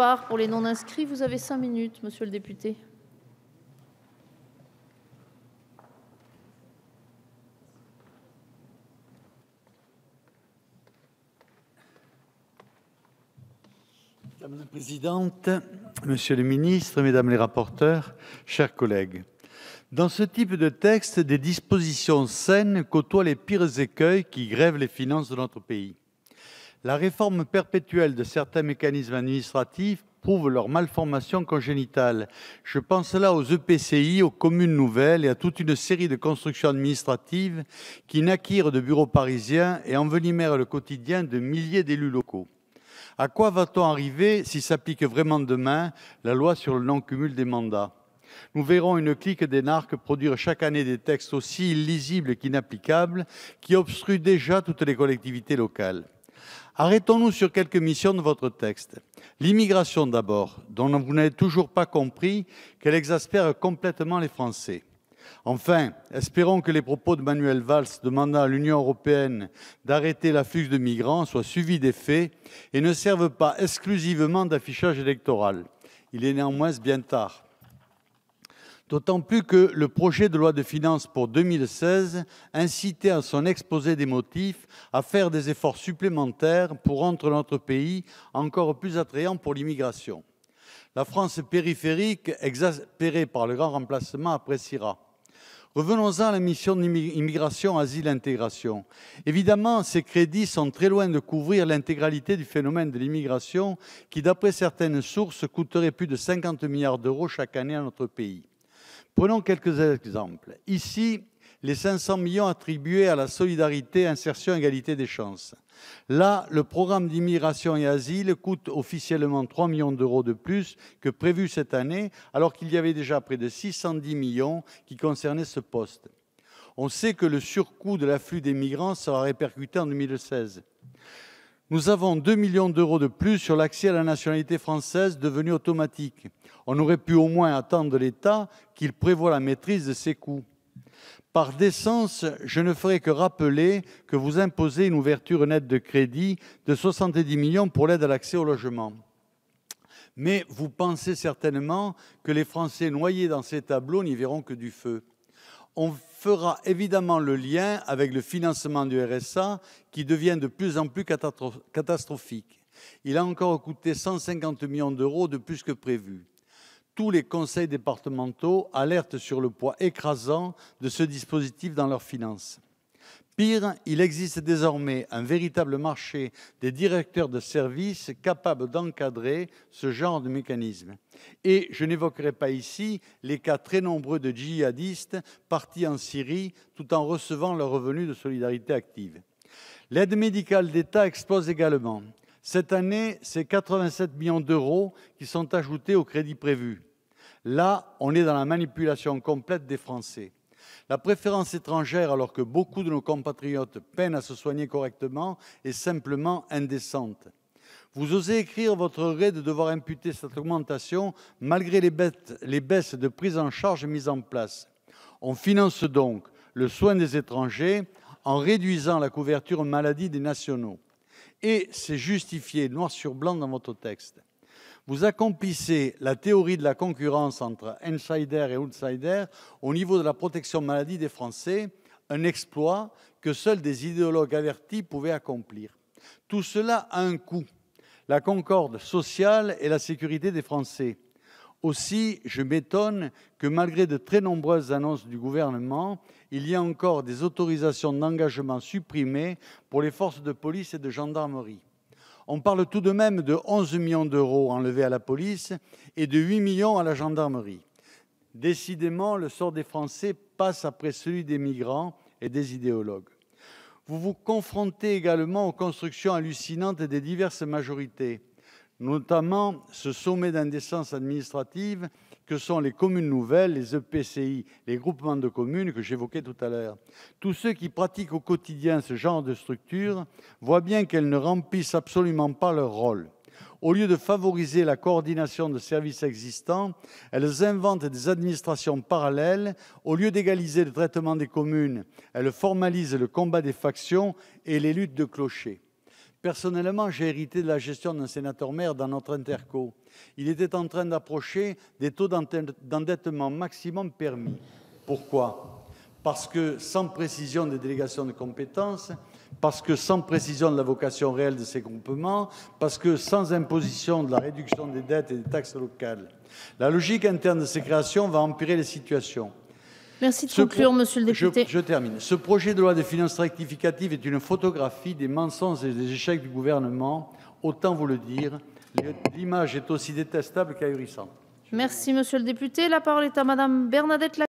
part pour les non-inscrits. Vous avez 5 minutes, monsieur le député. Madame la présidente, monsieur le ministre, mesdames les rapporteurs, chers collègues, dans ce type de texte, des dispositions saines côtoient les pires écueils qui grèvent les finances de notre pays. La réforme perpétuelle de certains mécanismes administratifs prouve leur malformation congénitale. Je pense là aux EPCI, aux communes nouvelles et à toute une série de constructions administratives qui naquirent de bureaux parisiens et envenimèrent le quotidien de milliers d'élus locaux. À quoi va-t-on arriver si s'applique vraiment demain la loi sur le non-cumul des mandats? Nous verrons une clique d'énarques produire chaque année des textes aussi illisibles qu'inapplicables qui obstruent déjà toutes les collectivités locales. Arrêtons-nous sur quelques missions de votre texte. L'immigration d'abord, dont vous n'avez toujours pas compris qu'elle exaspère complètement les Français. Enfin, espérons que les propos de Manuel Valls demandant à l'Union européenne d'arrêter l'afflux de migrants soient suivis des faits et ne servent pas exclusivement d'affichage électoral. Il est néanmoins bien tard. D'autant plus que le projet de loi de finances pour 2016 incitait à son exposé des motifs à faire des efforts supplémentaires pour rendre notre pays encore plus attrayant pour l'immigration. La France périphérique, exaspérée par le grand remplacement, appréciera. Revenons-en à la mission d'immigration, asile, intégration. Évidemment, ces crédits sont très loin de couvrir l'intégralité du phénomène de l'immigration qui, d'après certaines sources, coûterait plus de 50 milliards d'euros chaque année à notre pays. Prenons quelques exemples. Ici, les 500 millions attribués à la solidarité, insertion, égalité des chances. Là, le programme d'immigration et asile coûte officiellement 3 millions d'euros de plus que prévu cette année, alors qu'il y avait déjà près de 610 millions qui concernaient ce poste. On sait que le surcoût de l'afflux des migrants sera répercuté en 2016. Nous avons 2 millions d'euros de plus sur l'accès à la nationalité française devenue automatique. On aurait pu au moins attendre l'État qu'il prévoie la maîtrise de ses coûts. Par décence, je ne ferai que rappeler que vous imposez une ouverture nette de crédit de 70 millions pour l'aide à l'accès au logement. Mais vous pensez certainement que les Français noyés dans ces tableaux n'y verront que du feu. On fera évidemment le lien avec le financement du RSA qui devient de plus en plus catastrophique. Il a encore coûté 150 millions d'euros de plus que prévu. Tous les conseils départementaux alertent sur le poids écrasant de ce dispositif dans leurs finances. Pire, il existe désormais un véritable marché des directeurs de services capables d'encadrer ce genre de mécanisme. Et je n'évoquerai pas ici les cas très nombreux de djihadistes partis en Syrie tout en recevant leurs revenus de solidarité active. L'aide médicale d'État explose également. Cette année, c'est 87 millions d'euros qui sont ajoutés au crédit prévu. Là, on est dans la manipulation complète des Français. La préférence étrangère, alors que beaucoup de nos compatriotes peinent à se soigner correctement, est simplement indécente. Vous osez écrire votre regret de devoir imputer cette augmentation malgré les baisses de prise en charge mises en place. On finance donc le soin des étrangers en réduisant la couverture maladie des nationaux. Et c'est justifié noir sur blanc dans votre texte. Vous accomplissez la théorie de la concurrence entre insider et outsider au niveau de la protection maladie des Français, un exploit que seuls des idéologues avertis pouvaient accomplir. Tout cela a un coût, la concorde sociale et la sécurité des Français. Aussi, je m'étonne que malgré de très nombreuses annonces du gouvernement, il y a encore des autorisations d'engagement supprimées pour les forces de police et de gendarmerie. On parle tout de même de 11 millions d'euros enlevés à la police et de 8 millions à la gendarmerie. Décidément, le sort des Français passe après celui des migrants et des idéologues. Vous vous confrontez également aux constructions hallucinantes des diverses majorités, notamment ce sommet d'indécence administrative que sont les communes nouvelles, les EPCI, les groupements de communes que j'évoquais tout à l'heure. Tous ceux qui pratiquent au quotidien ce genre de structure voient bien qu'elles ne remplissent absolument pas leur rôle. Au lieu de favoriser la coordination de services existants, elles inventent des administrations parallèles. Au lieu d'égaliser le traitement des communes, elles formalisent le combat des factions et les luttes de clochers. Personnellement, j'ai hérité de la gestion d'un sénateur-maire dans notre interco. Il était en train d'approcher des taux d'endettement maximum permis. Pourquoi? Parce que sans précision des délégations de compétences, parce que sans précision de la vocation réelle de ces groupements, parce que sans imposition de la réduction des dettes et des taxes locales. La logique interne de ces créations va empirer les situations. Merci de conclure, monsieur le député. Je termine. Ce projet de loi de finances rectificative est une photographie des mensonges et des échecs du gouvernement. Autant vous le dire, l'image est aussi détestable qu'ahurissante. Merci, monsieur le député. La parole est à madame Bernadette Lacan.